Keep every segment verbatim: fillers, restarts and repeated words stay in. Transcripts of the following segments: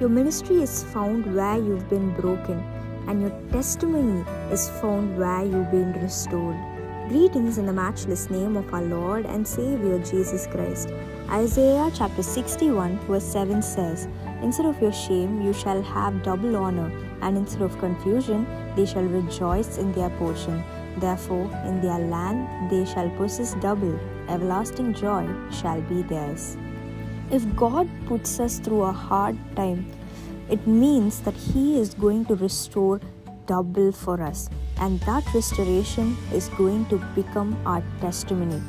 Your ministry is found where you've been broken, and your testimony is found where you've been restored. Greetings in the matchless name of our Lord and Savior Jesus Christ. Isaiah chapter sixty-one verse seven says, "Instead of your shame you shall have double honor, and instead of confusion they shall rejoice in their portion. Therefore in their land they shall possess double, everlasting joy shall be theirs." If God puts us through a hard time, it means that He is going to restore double for us, and that restoration is going to become our testimony.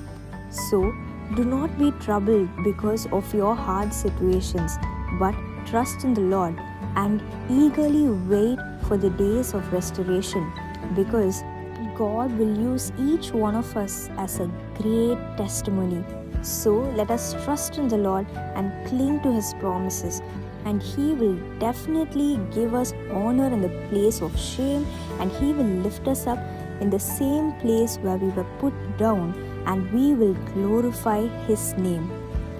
So do not be troubled because of your hard situations, but trust in the Lord and eagerly wait for the days of restoration, because God will use each one of us as a great testimony. So let us trust in the Lord and cling to His promises, and He will definitely give us honor in the place of shame, and He will lift us up in the same place where we were put down, and we will glorify His name.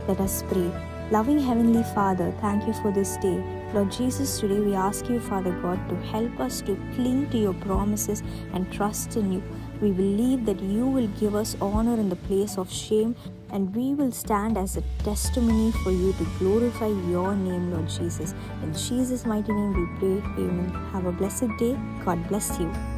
Let us pray. Loving Heavenly Father, thank You for this day. Lord Jesus, today we ask You, Father God, to help us to cling to Your promises and trust in You. We believe that You will give us honor in the place of shame, and we will stand as a testimony for You to glorify Your name, Lord Jesus. In Jesus' mighty name we pray. Amen. Have a blessed day. God bless you.